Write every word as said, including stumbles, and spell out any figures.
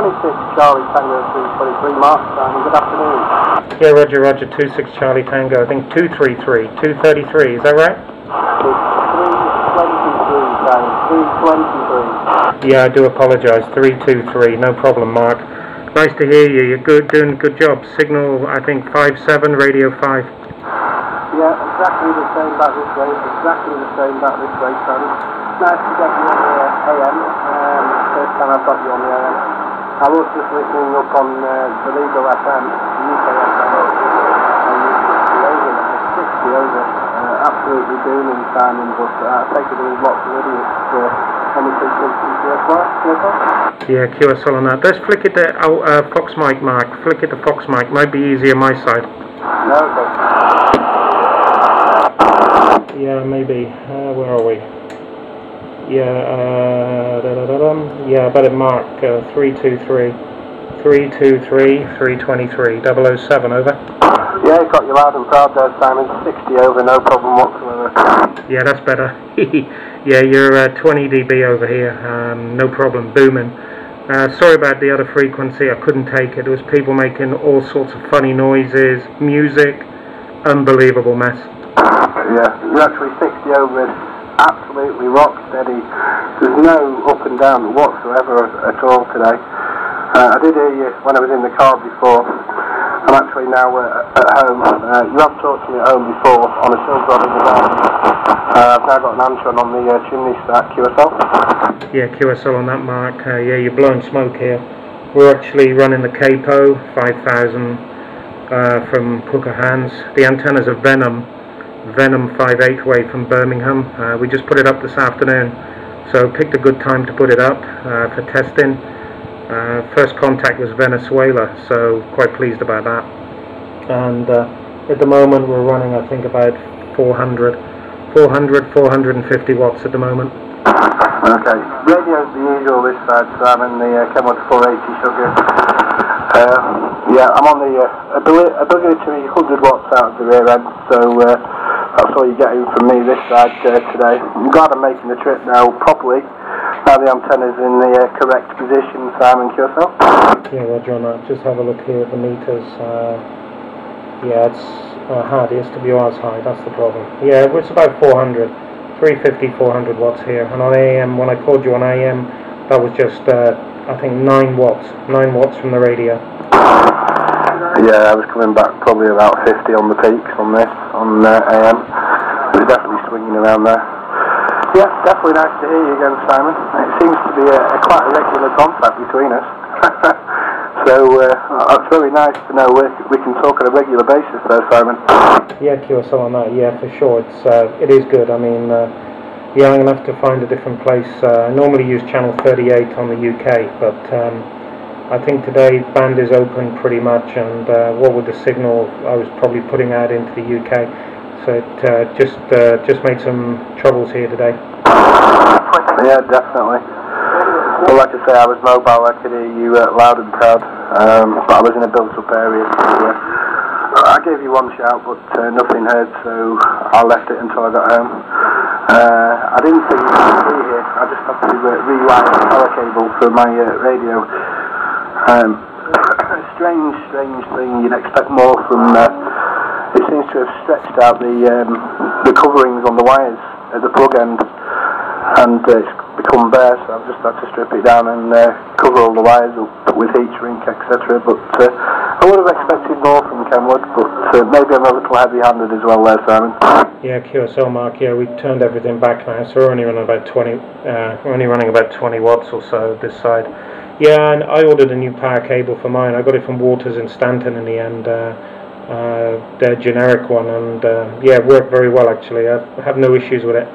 two six Charlie Tango two three three, Mark, good afternoon. Yeah, roger, roger, two six Charlie Tango, I think two three three, two thirty-three, is that right? three twenty-three, yeah, I do apologise, three two three, no problem, Mark. Nice to hear you, you're good, doing a good job. Signal, I think, five seven, radio five. Yeah, exactly the same back this way, exactly the same back this way, Tony. Nice to get you on the A M, um, first time I've got you on the A M. I was just listening up on uh, the legal F M, U K F M, and over, sixty over, uh, absolutely booming timing, but I take it in lots of idiots for anything to Q S L. Yeah, Q S L on that. Let's flick it to oh, uh, Fox Mike, Mark. Flick it to Fox Mike. Might be easier my side. No, okay. Yeah, maybe. Uh, where are we? Yeah, uh, da, da, da, da. Yeah, I better mark uh, three two three, three two three, three twenty-three, double oh seven, over. Yeah, got you loud and proud there, Simon, sixty over, no problem whatsoever. Yeah, that's better. Yeah, you're uh, twenty D B over here, um, no problem, booming. Uh, sorry about the other frequency, I couldn't take it. It was people making all sorts of funny noises, music, unbelievable mess. Yeah, you're actually sixty over. Absolutely rock steady. There's no up and down whatsoever at all today. Uh, I did hear you when I was in the car before. I'm actually now uh, at home. Uh, you have talked to me at home before on a silver in the van. Uh, I've now got an Antron on the uh, chimney stack. Q S L? Yeah, Q S L on that, Mark. Uh, yeah, you're blowing smoke here. We're actually running the Capo five thousand uh, from Pooker Hands. The antennas are Venom. Venom five eight way from Birmingham. Uh, we just put it up this afternoon, so picked a good time to put it up uh, for testing. Uh, first contact was Venezuela, so quite pleased about that. And uh, at the moment we're running, I think, about four hundred, four hundred, four fifty watts at the moment. Okay. Radio's the usual this side, so I'm in the uh, Chemo four eighty sugar. Uh, yeah, I'm on the uh, obligatory one hundred watts out of the rear end, so uh, that's all you're getting from me this side uh, today. I'm glad I'm making the trip now properly. Now the antenna's in the uh, correct position, Simon, Q S L. Yeah, roger on that. Just have a look here at the meters. Uh, yeah, it's uh, hard. It's W R's high. That's the problem. Yeah, it's about four hundred. three fifty, four hundred watts here. And on A M, when I called you on A M, that was just, uh, I think, nine watts. nine watts from the radio. Yeah, I was coming back probably about fifty on the peaks on this, on uh, A M. It was definitely swinging around there. Yeah, definitely nice to hear you again, Simon. It seems to be a, a quite a regular contact between us. So uh, it's really nice to know we, we can talk on a regular basis though, Simon. Yeah, Q S L on that, yeah, for sure. It's, uh, it is good. I mean, uh, yeah, I'm going to have to find a different place. Uh, I normally use channel thirty-eight on the U K, but... Um, I think today band is open pretty much, and uh, what with the signal I was probably putting out into the U K, so it uh, just uh, just made some troubles here today. Yeah, definitely. Well, like I say, I was mobile. I could hear you uh, loud and proud, um, but I was in a built-up area. So, uh, I gave you one shout, but uh, nothing heard, so I left it until I got home. Uh, I didn't think you could be here. I just had to uh, rewire the power cable for my uh, radio. Um, strange, strange thing. You'd expect more from. Uh, it seems to have stretched out the um, the coverings on the wires at the plug end, and uh, it's become bare. So I've just had to strip it down and uh, cover all the wires up with heat shrink, et cetera. But uh, I would have expected more from Kenwood, but uh, maybe I'm a little heavy-handed as well there, Simon. Yeah, Q S L, Mark. Yeah, we turned everything back now, so we're only running about twenty. Uh, we're only running about twenty watts or so this side. Yeah, and I ordered a new power cable for mine. I got it from Waters and Stanton in the end, uh, uh, their generic one, and uh, yeah, it worked very well actually. I have no issues with it.